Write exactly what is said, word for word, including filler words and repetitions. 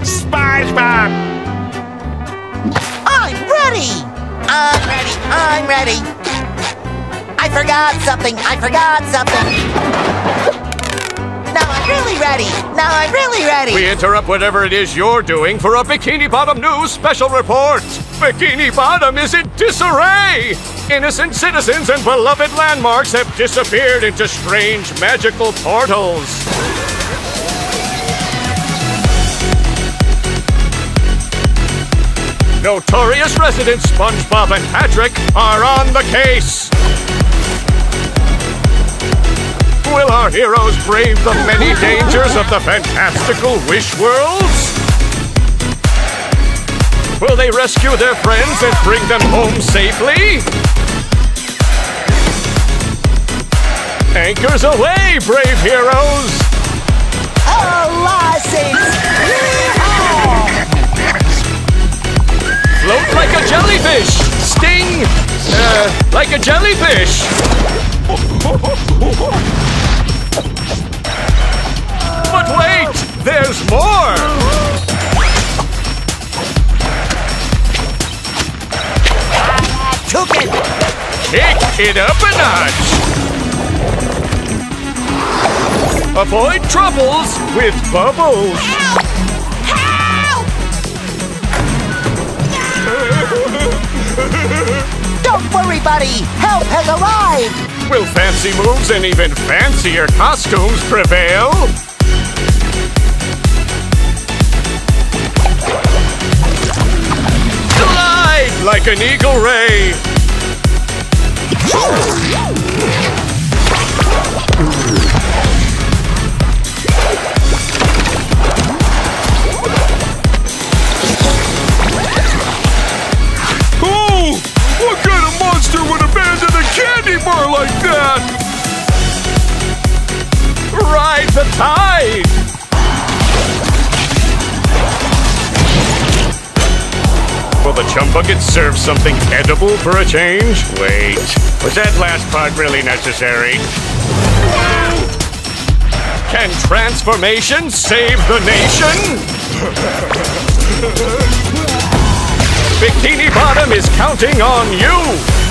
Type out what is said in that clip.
SpongeBob! I'm ready! I'm ready, I'm ready! I forgot something, I forgot something! Now I'm really ready! Now I'm really ready! We interrupt whatever it is you're doing for a Bikini Bottom News special report! Bikini Bottom is in disarray! Innocent citizens and beloved landmarks have disappeared into strange magical portals! Notorious residents SpongeBob and Patrick are on the case! Will our heroes brave the many dangers of the fantastical wish worlds? Will they rescue their friends and bring them home safely? Anchors away, brave heroes! Allah saves! Yeehaw! Float like a jellyfish! Sting! Uh, like a jellyfish! But wait! There's more! I took it! Kick it up a notch! Avoid troubles with bubbles! Help! Help! Don't worry, buddy! Help has arrived! Will fancy moves and even fancier costumes prevail? Glide like an eagle ray! Oh! What kind of monster would abandon a candy bar like that? Ride the tide! Will the chum bucket serve something edible for a change? Wait, was that last part really necessary? Can transformation save the nation? Bikini Bottom is counting on you!